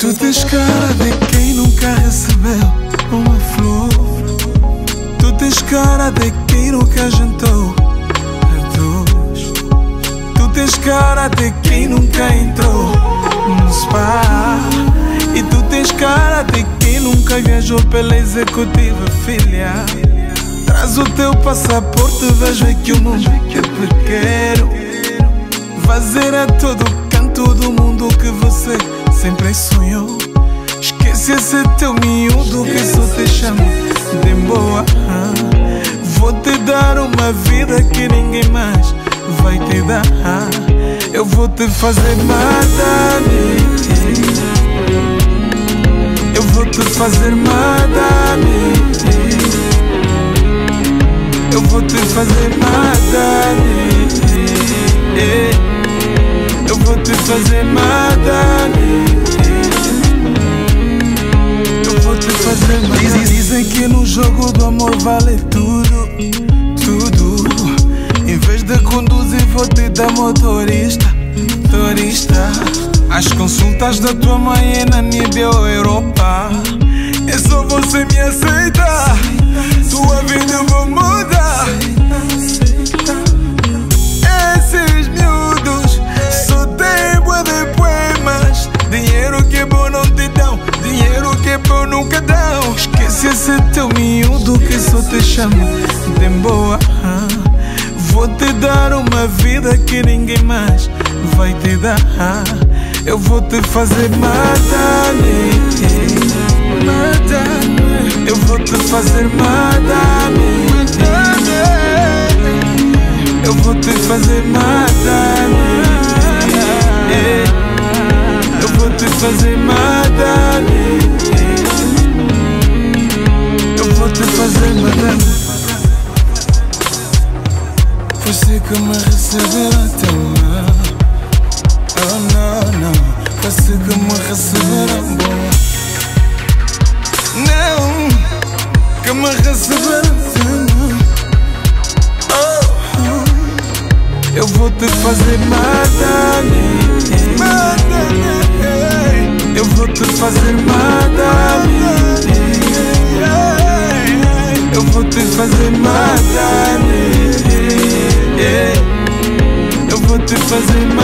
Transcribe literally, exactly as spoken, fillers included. Tu tens cara de quem nunca recebeu uma flor. Tu tens cara de quem nunca jantou a dois. Tu tens cara de quem nunca entrou num spa. E tu tens cara de quem nunca viajou pela executiva, filha. Traz o teu passaporte, vejo aqui o mundo que pequeno. Fazer a todo canto do mundo que você sempre sonhou. Esquece esse teu miúdo que só te chama de boa. Vou te dar uma vida que ninguém mais vai te dar. Eu vou te fazer matar. Eu vou te fazer matar. Eu vou te fazer matar. Eu vou te fazer matar. Eu vou te fazer matar. Dizem que no jogo do amor vale tudo, tudo. Em vez de conduzir vou te dar motorista, motorista. As consultas da tua mãe é na nível Europa. É só você me aceitar, tua vida eu vou mudar. Esses miúdos só tem bué de poemas. Dinheiro que é bom não te dão, dinheiro que é bom nunca dão. Esquece esse teu miúdo que só te chama de boa. Vou te dar uma vida que ninguém mais vai te dar. Eu vou te fazer matar-me. Eu vou te fazer matar-me. Eu vou te fazer matar-me. Eu vou te fazer matar-me. Eu vou te fazer matar-me. Você que me recebeu até mal. Oh não, não, você que me receberá boa. Não, que me receberá não. Oh, oh. Eu vou te fazer matar-me, matar-me. Eu vou te fazer matar-me. Eu vou te fazer matar-me. Eu vou te fazer matar-me.